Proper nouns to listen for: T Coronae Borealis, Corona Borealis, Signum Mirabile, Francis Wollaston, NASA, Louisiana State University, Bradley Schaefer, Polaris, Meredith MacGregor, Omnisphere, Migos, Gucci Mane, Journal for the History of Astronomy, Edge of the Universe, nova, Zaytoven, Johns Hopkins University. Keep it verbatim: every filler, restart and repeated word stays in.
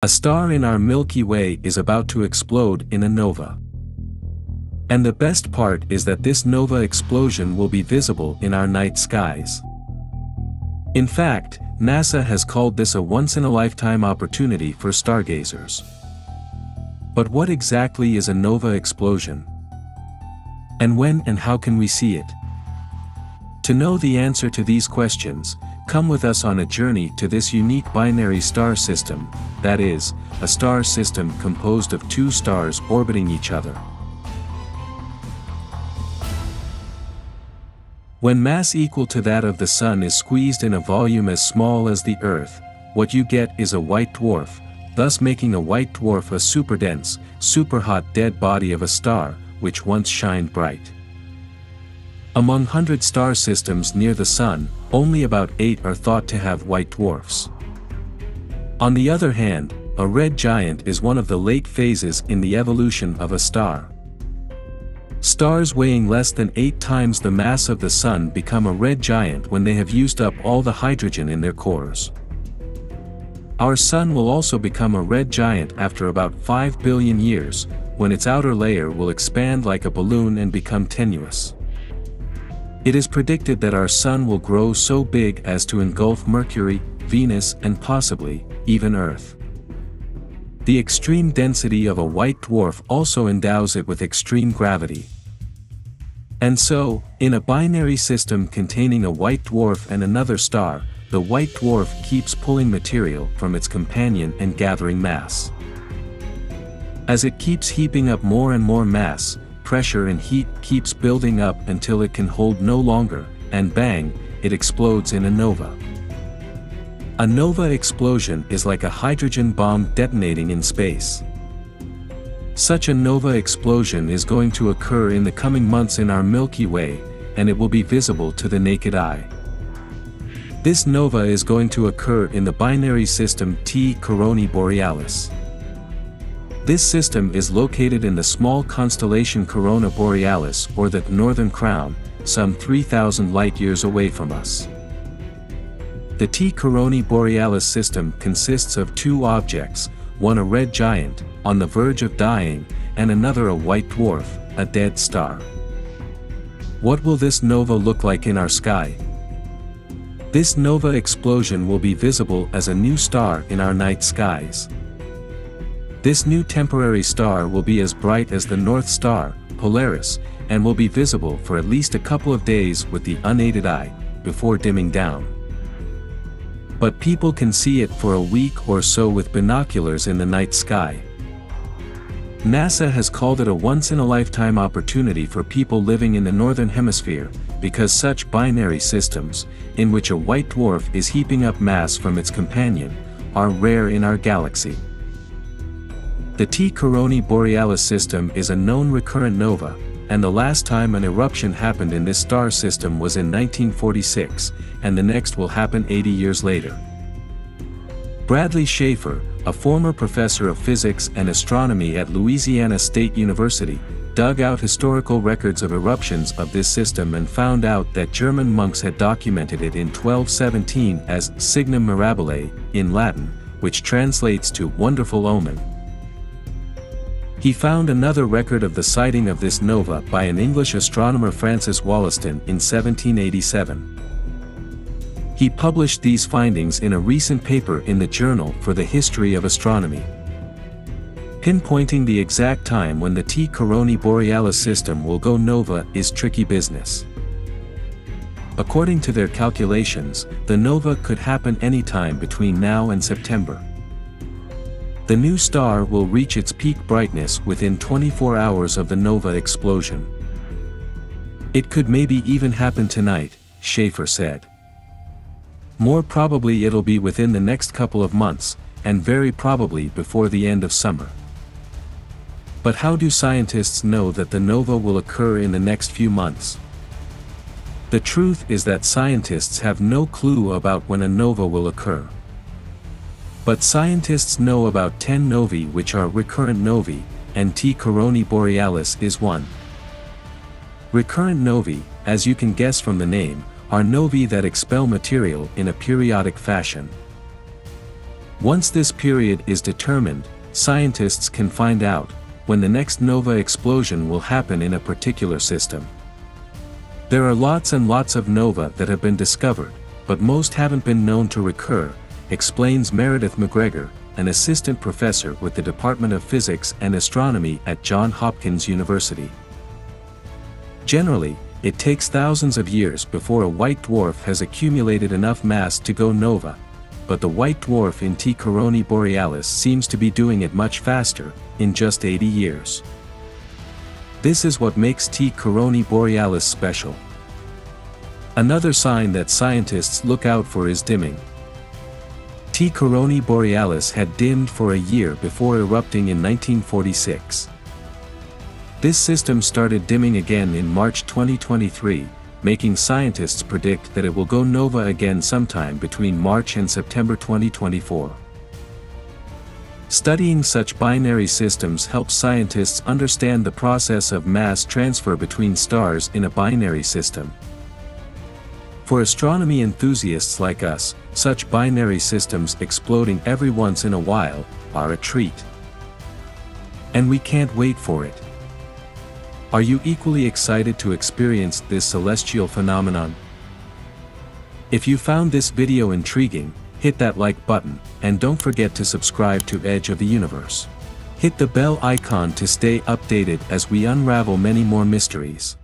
A star in our Milky Way is about to explode in a nova. And the best part is that this nova explosion will be visible in our night skies. In fact, NASA has called this a once-in-a-lifetime opportunity for stargazers. But what exactly is a nova explosion? And when and how can we see it? To know the answer to these questions, come with us on a journey to this unique binary star system, that is, a star system composed of two stars orbiting each other. When mass equal to that of the Sun is squeezed in a volume as small as the Earth, what you get is a white dwarf, thus making a white dwarf a superdense, superhot dead body of a star, which once shined bright. Among one hundred star systems near the Sun, only about eight are thought to have white dwarfs. On the other hand, a red giant is one of the late phases in the evolution of a star. Stars weighing less than eight times the mass of the Sun become a red giant when they have used up all the hydrogen in their cores. Our Sun will also become a red giant after about five billion years, when its outer layer will expand like a balloon and become tenuous. It is predicted that our Sun will grow so big as to engulf Mercury, Venus, and possibly, even Earth. The extreme density of a white dwarf also endows it with extreme gravity. And so, in a binary system containing a white dwarf and another star, the white dwarf keeps pulling material from its companion and gathering mass. As it keeps heaping up more and more mass, pressure and heat keeps building up until it can hold no longer, and bang, it explodes in a nova. A nova explosion is like a hydrogen bomb detonating in space. Such a nova explosion is going to occur in the coming months in our Milky Way, and it will be visible to the naked eye. This nova is going to occur in the binary system T Coronae Borealis. This system is located in the small constellation Corona Borealis, or the Northern Crown, some three thousand light-years away from us. The T Coronae Borealis system consists of two objects, one a red giant, on the verge of dying, and another a white dwarf, a dead star. What will this nova look like in our sky? This nova explosion will be visible as a new star in our night skies. This new temporary star will be as bright as the North Star, Polaris, and will be visible for at least a couple of days with the unaided eye, before dimming down. But people can see it for a week or so with binoculars in the night sky. NASA has called it a once-in-a-lifetime opportunity for people living in the Northern Hemisphere, because such binary systems, in which a white dwarf is heaping up mass from its companion, are rare in our galaxy. The T Coronae Borealis system is a known recurrent nova, and the last time an eruption happened in this star system was in nineteen forty-six, and the next will happen eighty years later. Bradley Schaefer, a former professor of physics and astronomy at Louisiana State University, dug out historical records of eruptions of this system and found out that German monks had documented it in twelve seventeen as Signum Mirabile, in Latin, which translates to wonderful omen. He found another record of the sighting of this nova by an English astronomer Francis Wollaston in seventeen eighty-seven. He published these findings in a recent paper in the Journal for the History of Astronomy. Pinpointing the exact time when the T Coronae Borealis system will go nova is tricky business. According to their calculations, the nova could happen anytime between now and September. The new star will reach its peak brightness within twenty-four hours of the nova explosion. It could maybe even happen tonight, Schaefer said. More probably it'll be within the next couple of months, and very probably before the end of summer. But how do scientists know that the nova will occur in the next few months? The truth is that scientists have no clue about when a nova will occur. But scientists know about ten novae which are recurrent novae, and T Coronae Borealis is one. Recurrent novae, as you can guess from the name, are novae that expel material in a periodic fashion. Once this period is determined, scientists can find out when the next nova explosion will happen in a particular system. There are lots and lots of novae that have been discovered, but most haven't been known to recur, explains Meredith MacGregor, an assistant professor with the Department of Physics and Astronomy at Johns Hopkins University. Generally, it takes thousands of years before a white dwarf has accumulated enough mass to go nova, but the white dwarf in T Coronae Borealis seems to be doing it much faster, in just eighty years. This is what makes T Coronae Borealis special. Another sign that scientists look out for is dimming. T Coronae Borealis had dimmed for a year before erupting in nineteen forty-six. This system started dimming again in March twenty twenty-three, making scientists predict that it will go nova again sometime between March and September twenty twenty-four. Studying such binary systems helps scientists understand the process of mass transfer between stars in a binary system. For astronomy enthusiasts like us, such binary systems exploding every once in a while are a treat. And we can't wait for it. Are you equally excited to experience this celestial phenomenon? If you found this video intriguing, hit that like button, and don't forget to subscribe to Edge of the Universe. Hit the bell icon to stay updated as we unravel many more mysteries.